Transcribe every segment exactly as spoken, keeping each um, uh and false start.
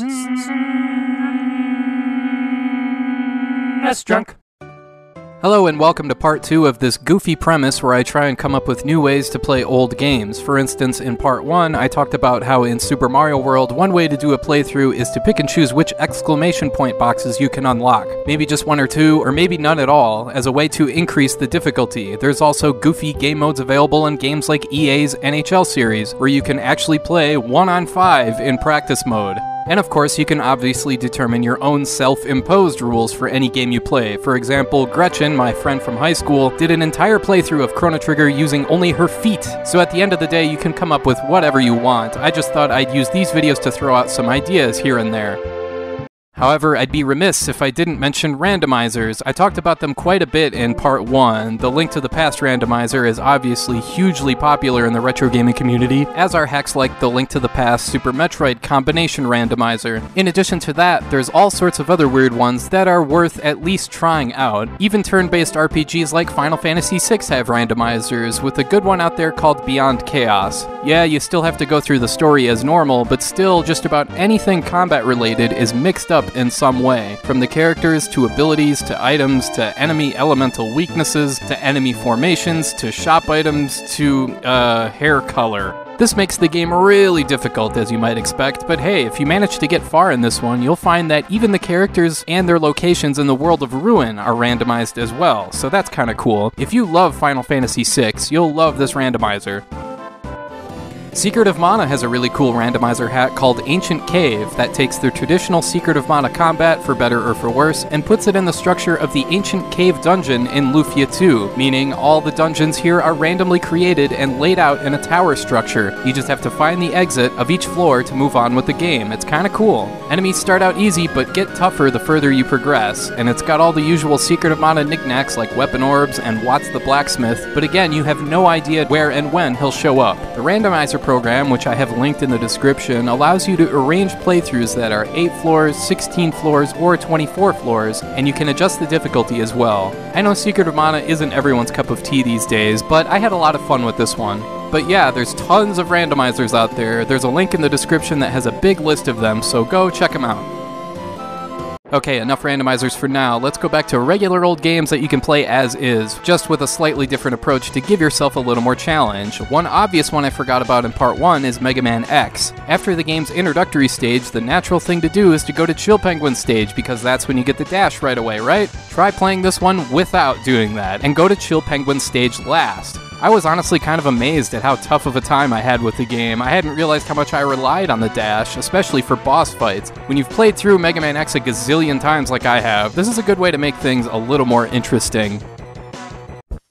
SNESdrunk. Hello and welcome to part two of this goofy premise where I try and come up with new ways to play old games. For instance, in part one, I talked about how in Super Mario World, one way to do a playthrough is to pick and choose which exclamation point boxes you can unlock. Maybe just one or two, or maybe none at all, as a way to increase the difficulty. There's also goofy game modes available in games like E A's N H L series, where you can actually play one on five in practice mode. And of course, you can obviously determine your own self-imposed rules for any game you play. For example, Gretchen, my friend from high school, did an entire playthrough of Chrono Trigger using only her feet. So at the end of the day, you can come up with whatever you want. I just thought I'd use these videos to throw out some ideas here and there. However, I'd be remiss if I didn't mention randomizers. I talked about them quite a bit in part one. The Link to the Past randomizer is obviously hugely popular in the retro gaming community, as are hacks like the Link to the Past Super Metroid combination randomizer. In addition to that, there's all sorts of other weird ones that are worth at least trying out. Even turn-based R P Gs like Final Fantasy six have randomizers, with a good one out there called Beyond Chaos. Yeah, you still have to go through the story as normal, but still, just about anything combat-related is mixed up in some way, from the characters to abilities to items to enemy elemental weaknesses to enemy formations to shop items to uh, hair color. This makes the game really difficult, as you might expect, but hey, if you manage to get far in this one, you'll find that even the characters and their locations in the world of Ruin are randomized as well, so that's kinda cool. If you love Final Fantasy six, you'll love this randomizer. Secret of Mana has a really cool randomizer hack called Ancient Cave that takes the traditional Secret of Mana combat, for better or for worse, and puts it in the structure of the Ancient Cave dungeon in Lufia two, meaning all the dungeons here are randomly created and laid out in a tower structure. You just have to find the exit of each floor to move on with the game. It's kinda cool. Enemies start out easy but get tougher the further you progress, and it's got all the usual Secret of Mana knickknacks like Weapon Orbs and Watts the Blacksmith, but again, you have no idea where and when he'll show up. The randomizer program, which I have linked in the description, allows you to arrange playthroughs that are eight floors, sixteen floors, or twenty-four floors, and you can adjust the difficulty as well. I know Secret of Mana isn't everyone's cup of tea these days, but I had a lot of fun with this one. But yeah, there's tons of randomizers out there. There's a link in the description that has a big list of them, so go check them out. Okay, enough randomizers for now. Let's go back to regular old games that you can play as is, just with a slightly different approach to give yourself a little more challenge. One obvious one I forgot about in part one is Mega Man X. After the game's introductory stage, the natural thing to do is to go to Chill Penguin's stage, because that's when you get the dash right away, right? Try playing this one without doing that, and go to Chill Penguin's stage last. I was honestly kind of amazed at how tough of a time I had with the game. I hadn't realized how much I relied on the dash, especially for boss fights. When you've played through Mega Man X a gazillion times like I have, this is a good way to make things a little more interesting.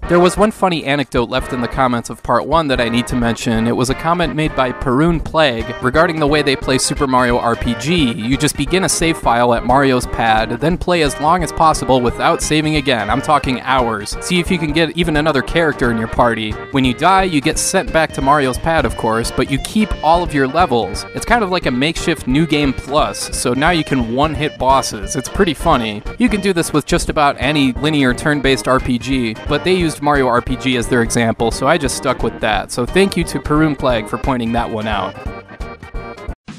There was one funny anecdote left in the comments of part one that I need to mention. It was a comment made by Perun Plague regarding the way they play Super Mario R P G. You just begin a save file at Mario's pad, then play as long as possible without saving again. I'm talking hours. See if you can get even another character in your party. When you die, you get sent back to Mario's pad, of course, but you keep all of your levels. It's kind of like a makeshift New Game Plus, so now you can one-hit bosses. It's pretty funny. You can do this with just about any linear turn-based R P G, but they used Mario R P G as their example, so I just stuck with that. So thank you to Perun Plague for pointing that one out.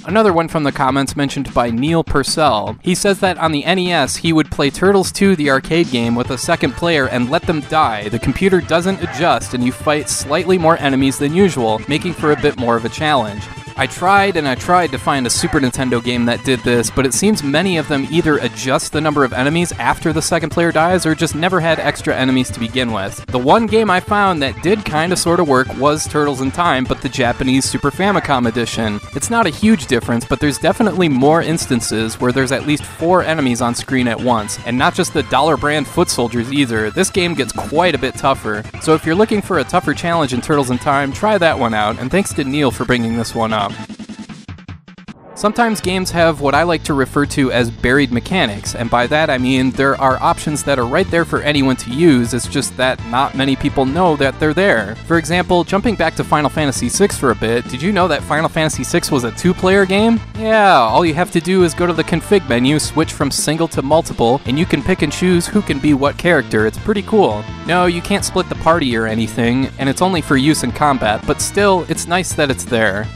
Another one from the comments mentioned by Neil Purcell. He says that on the N E S, he would play Turtles two, the arcade game, with a second player and let them die. The computer doesn't adjust and you fight slightly more enemies than usual, making for a bit more of a challenge. I tried and I tried to find a Super Nintendo game that did this, but it seems many of them either adjust the number of enemies after the second player dies or just never had extra enemies to begin with. The one game I found that did kinda sorta work was Turtles in Time, but the Japanese Super Famicom edition. It's not a huge difference, but there's definitely more instances where there's at least four enemies on screen at once, and not just the dollar brand foot soldiers either. This game gets quite a bit tougher. So if you're looking for a tougher challenge in Turtles in Time, try that one out, and thanks to Neil for bringing this one up. Sometimes games have what I like to refer to as buried mechanics, and by that I mean there are options that are right there for anyone to use, it's just that not many people know that they're there. For example, jumping back to Final Fantasy six for a bit, did you know that Final Fantasy six was a two-player game? Yeah, all you have to do is go to the config menu, switch from single to multiple, and you can pick and choose who can be what character. It's pretty cool. No, you can't split the party or anything, and it's only for use in combat, but still, it's nice that it's there.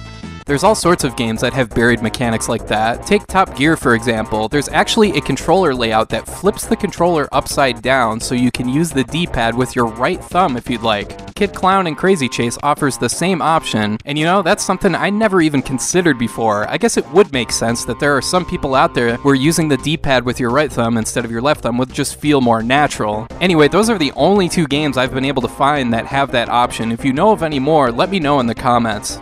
There's all sorts of games that have buried mechanics like that. Take Top Gear, for example. There's actually a controller layout that flips the controller upside down so you can use the D-pad with your right thumb if you'd like. Kid Clown and Crazy Chase offers the same option, and you know, that's something I never even considered before. I guess it would make sense that there are some people out there where using the D-pad with your right thumb instead of your left thumb would just feel more natural. Anyway, those are the only two games I've been able to find that have that option. If you know of any more, let me know in the comments.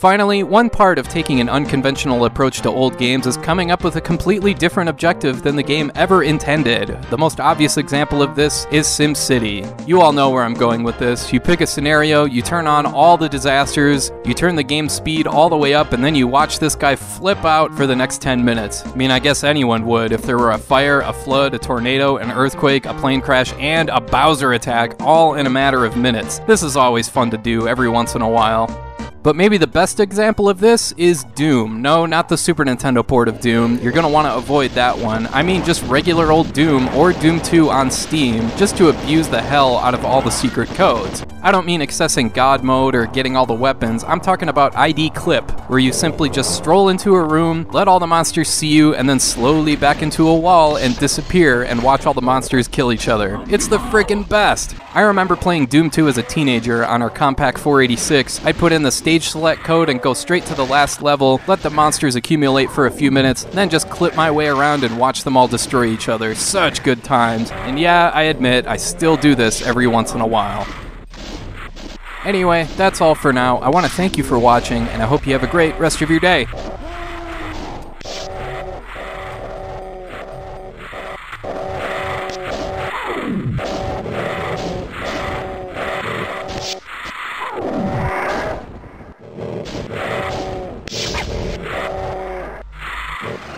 Finally, one part of taking an unconventional approach to old games is coming up with a completely different objective than the game ever intended. The most obvious example of this is SimCity. You all know where I'm going with this. You pick a scenario, you turn on all the disasters, you turn the game's speed all the way up, and then you watch this guy flip out for the next ten minutes. I mean, I guess anyone would if there were a fire, a flood, a tornado, an earthquake, a plane crash, and a Bowser attack all in a matter of minutes. This is always fun to do every once in a while. But maybe the best example of this is Doom. No, not the Super Nintendo port of Doom. You're gonna wanna avoid that one. I mean just regular old Doom or Doom two on Steam, just to abuse the hell out of all the secret codes. I don't mean accessing God mode or getting all the weapons. I'm talking about I D Clip, where you simply just stroll into a room, let all the monsters see you, and then slowly back into a wall and disappear and watch all the monsters kill each other. It's the freaking best! I remember playing Doom two as a teenager on our Compaq four eighty-six. I put in the stage select code and go straight to the last level, let the monsters accumulate for a few minutes, then just clip my way around and watch them all destroy each other. Such good times. And yeah, I admit, I still do this every once in a while. Anyway, that's all for now. I want to thank you for watching, and I hope you have a great rest of your day. Good.